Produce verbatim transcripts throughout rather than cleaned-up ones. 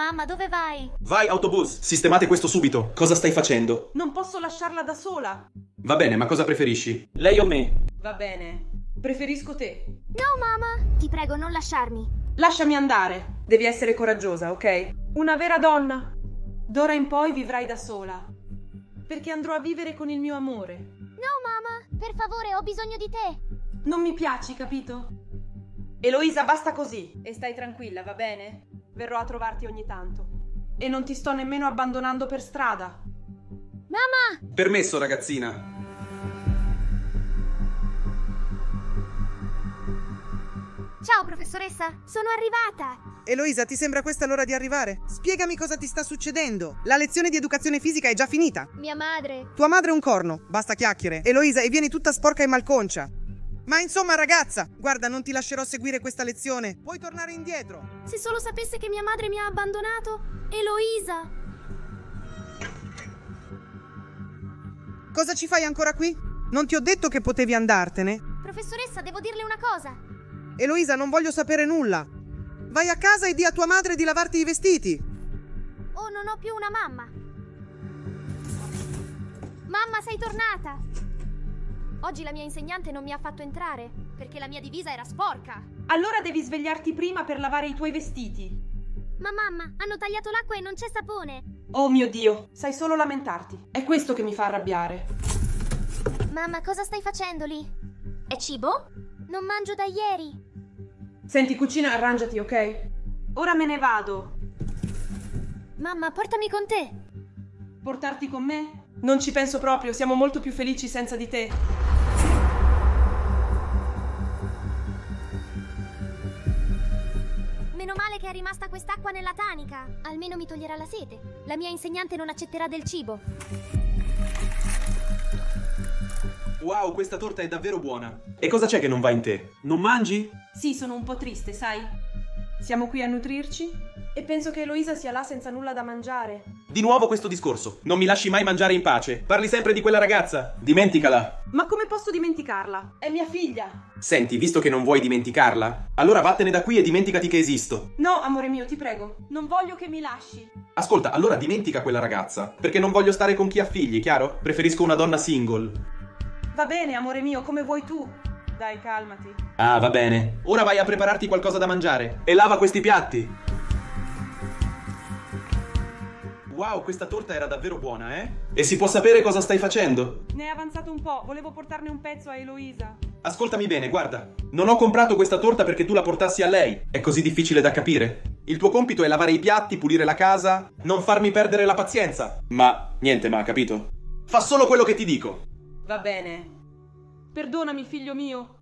Mamma, dove vai? Vai, autobus! Sistemate questo subito! Cosa stai facendo? Non posso lasciarla da sola! Va bene, ma cosa preferisci? Lei o me? Va bene. Preferisco te. No, mamma! Ti prego, non lasciarmi. Lasciami andare. Devi essere coraggiosa, ok? Una vera donna. D'ora in poi vivrai da sola. Perché andrò a vivere con il mio amore. No, mamma! Per favore, ho bisogno di te! Non mi piaci, capito? Eloisa, basta così! E stai tranquilla, va bene? Verrò a trovarti ogni tanto. E non ti sto nemmeno abbandonando per strada. Mamma! Permesso, ragazzina. Ciao, professoressa! Sono arrivata! Eloisa, ti sembra questa l'ora di arrivare? Spiegami cosa ti sta succedendo! La lezione di educazione fisica è già finita! Mia madre! Tua madre è un corno! Basta chiacchiere! Eloisa, e vieni tutta sporca e malconcia! Ma insomma, ragazza! Guarda, non ti lascerò seguire questa lezione! Puoi tornare indietro! Se solo sapesse che mia madre mi ha abbandonato! Eloisa! Cosa ci fai ancora qui? Non ti ho detto che potevi andartene? Professoressa, devo dirle una cosa! Eloisa, non voglio sapere nulla. Vai a casa e di a tua madre di lavarti i vestiti. Oh, non ho più una mamma. Mamma, sei tornata. Oggi la mia insegnante non mi ha fatto entrare, perché la mia divisa era sporca. Allora devi svegliarti prima per lavare i tuoi vestiti. Ma mamma, hanno tagliato l'acqua e non c'è sapone. Oh mio Dio, sai solo lamentarti. È questo che mi fa arrabbiare. Mamma, cosa stai facendo lì? È cibo? Non mangio da ieri. Senti, cucina, arrangiati, ok? Ora me ne vado. Mamma, portami con te. Portarti con me? Non ci penso proprio, siamo molto più felici senza di te. Meno male che è rimasta quest'acqua nella tanica. Almeno mi toglierà la sete. La mia insegnante non accetterà del cibo. Wow, questa torta è davvero buona. E cosa c'è che non va in te? Non mangi? Sì, sono un po' triste, sai? Siamo qui a nutrirci e penso che Eloisa sia là senza nulla da mangiare. Di nuovo questo discorso. Non mi lasci mai mangiare in pace. Parli sempre di quella ragazza. Dimenticala. Ma come posso dimenticarla? È mia figlia. Senti, visto che non vuoi dimenticarla, allora vattene da qui e dimenticati che esisto. No, amore mio, ti prego. Non voglio che mi lasci. Ascolta, allora dimentica quella ragazza. Perché non voglio stare con chi ha figli, chiaro? Preferisco una donna single. Va bene, amore mio, come vuoi tu. Dai, calmati. Ah, va bene. Ora vai a prepararti qualcosa da mangiare e lava questi piatti. Wow, questa torta era davvero buona, eh? E si può sapere cosa stai facendo? Ne è avanzato un po', volevo portarne un pezzo a Eloisa. Ascoltami bene, guarda. Non ho comprato questa torta perché tu la portassi a lei. È così difficile da capire. Il tuo compito è lavare i piatti, pulire la casa, non farmi perdere la pazienza. Ma, niente ma, capito? Fa solo quello che ti dico. Va bene. Perdonami, figlio mio.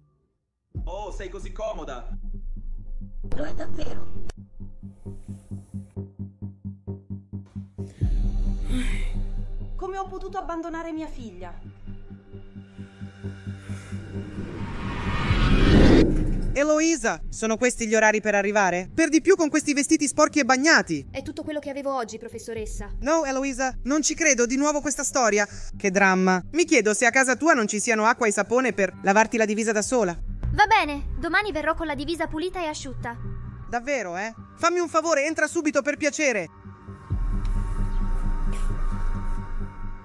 Oh, sei così comoda. Lo è davvero. Come ho potuto abbandonare mia figlia? Eloisa, sono questi gli orari per arrivare? Per di più con questi vestiti sporchi e bagnati. È tutto quello che avevo oggi, professoressa. No, Eloisa, non ci credo, di nuovo questa storia. Che dramma. Mi chiedo se a casa tua non ci siano acqua e sapone per lavarti la divisa da sola. Va bene, domani verrò con la divisa pulita e asciutta. Davvero, eh? Fammi un favore, entra subito per piacere.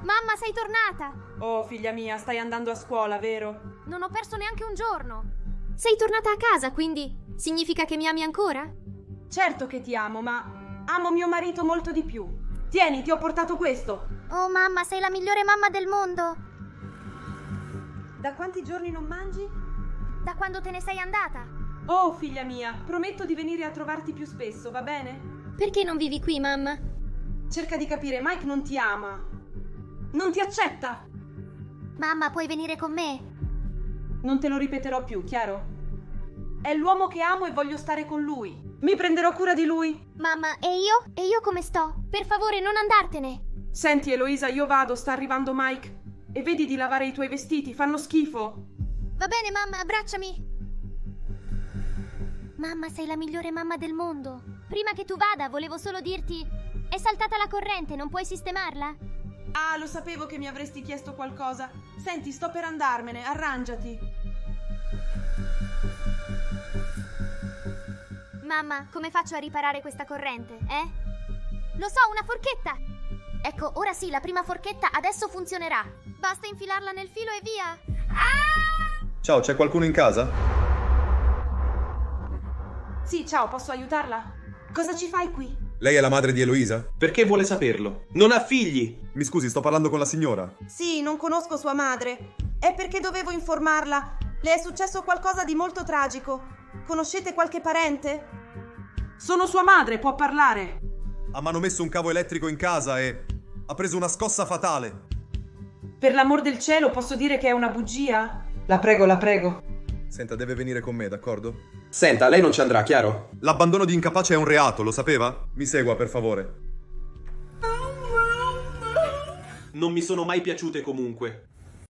Mamma, sei tornata. Oh, figlia mia, stai andando a scuola, vero? Non ho perso neanche un giorno. Sei tornata a casa, quindi significa che mi ami ancora? Certo che ti amo, ma amo mio marito molto di più. Tieni, ti ho portato questo. Oh mamma, sei la migliore mamma del mondo. Da quanti giorni non mangi? Da quando te ne sei andata. Oh figlia mia, prometto di venire a trovarti più spesso, va bene? Perché non vivi qui, mamma? Cerca di capire, Mike non ti ama. Non ti accetta. Mamma, puoi venire con me? Non te lo ripeterò più, chiaro? È l'uomo che amo e voglio stare con lui. Mi prenderò cura di lui. Mamma, e io? E io come sto? Per favore, non andartene. Senti, Eloisa, io vado, sta arrivando Mike. E vedi di lavare i tuoi vestiti, fanno schifo. Va bene, mamma, abbracciami. Mamma, sei la migliore mamma del mondo. Prima che tu vada, volevo solo dirti... È saltata la corrente, non puoi sistemarla? Ah, lo sapevo che mi avresti chiesto qualcosa. Senti, sto per andarmene, arrangiati. Mamma, come faccio a riparare questa corrente, eh? Lo so, una forchetta! Ecco, ora sì, la prima forchetta adesso funzionerà. Basta infilarla nel filo e via. Ah! Ciao, c'è qualcuno in casa? Sì, ciao, posso aiutarla? Cosa ci fai qui? Lei è la madre di Eloisa? Perché vuole saperlo? Non ha figli! Mi scusi, sto parlando con la signora. Sì, non conosco sua madre. È perché dovevo informarla. Le è successo qualcosa di molto tragico. Conoscete qualche parente? Sono sua madre, può parlare. Ah, m'hanno messo un cavo elettrico in casa e ha preso una scossa fatale. Per l'amor del cielo, posso dire che è una bugia? La prego, la prego. Senta, deve venire con me, d'accordo? Senta, lei non ci andrà, chiaro? L'abbandono di incapace è un reato, lo sapeva? Mi segua, per favore. Non mi sono mai piaciute comunque.